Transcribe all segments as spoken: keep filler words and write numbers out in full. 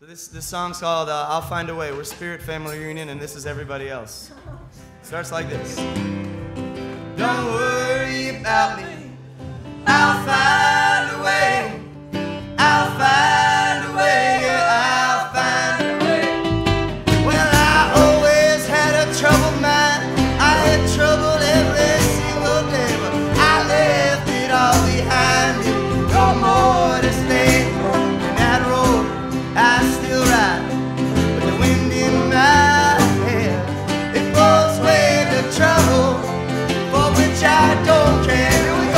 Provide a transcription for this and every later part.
So this, this song's called uh, I'll Find a Way. We're Spirit Family Reunion, and this is everybody else. It starts like this. Don't worry about me. I'll find a way. I'll find a way. I'll find a way. Well, I always had a troubled mind. I had trouble every single day, but I left it all behind me. No more to stay on that road. I still ride with the wind in my hair. It blows away the trouble for which I don't care. Here we go.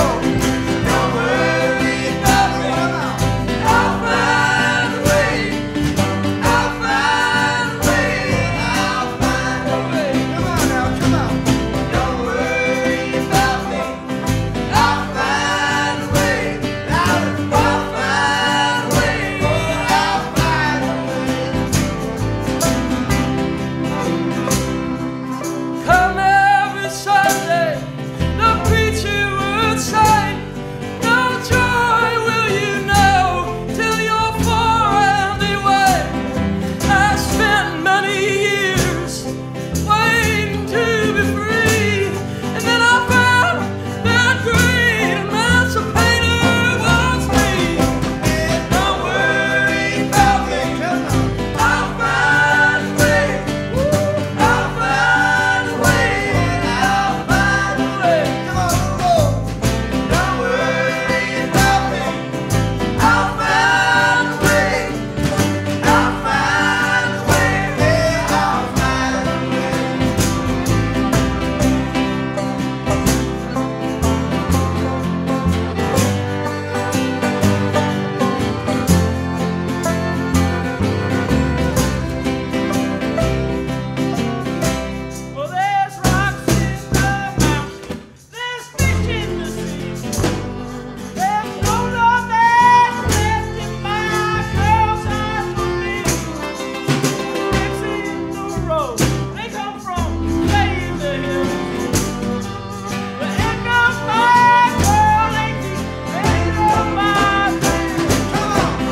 Don't worry about me. I'll find a way. I'll find a way. I'll find a way. Come on now, come on. Don't worry about me. I'll find a way. I'll find a way. I'll find a way. Come every Sunday, the preacher would say, no joy will you know till you're far and away. I spent many years waiting to be free, and then I found that great emancipator was me. Don't worry about me. I'll find a way. I'll find a way. I'll find a way. Don't worry about me. I'll find a way. I'll find a way. I'll find a way. Well, there's rocks in the mountain, there's fish in the sea, there's no love that's left in my girl's eyes for me. Rocks in the road, they come from way in the hills. The echoes my girl ain't deep, they know my pain. Don't worry about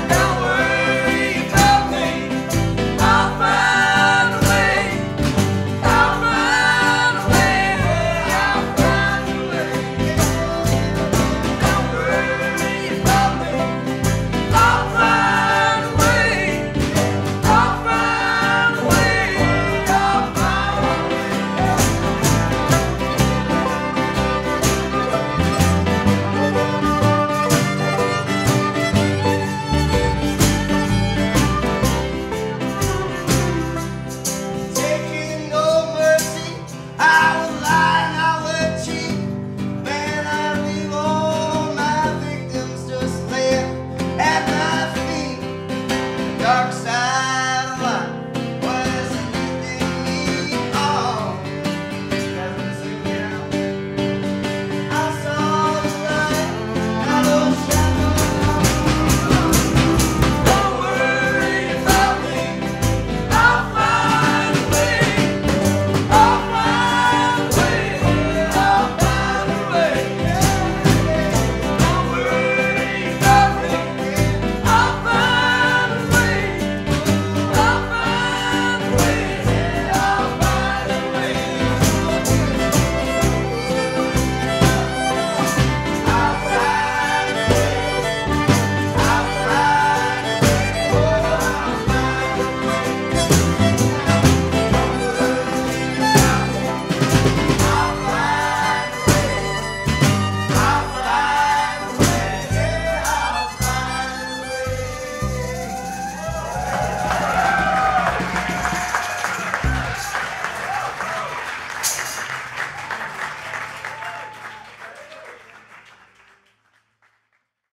me. I'll find a way. I'll find a way. I'll find a way. Don't worry about me. I'll find a way. I'll find a way. I'll find a way. Taking no mercy, I will lie and I will cheat. Man, I leave all my victims just laying at my feet. Dark side.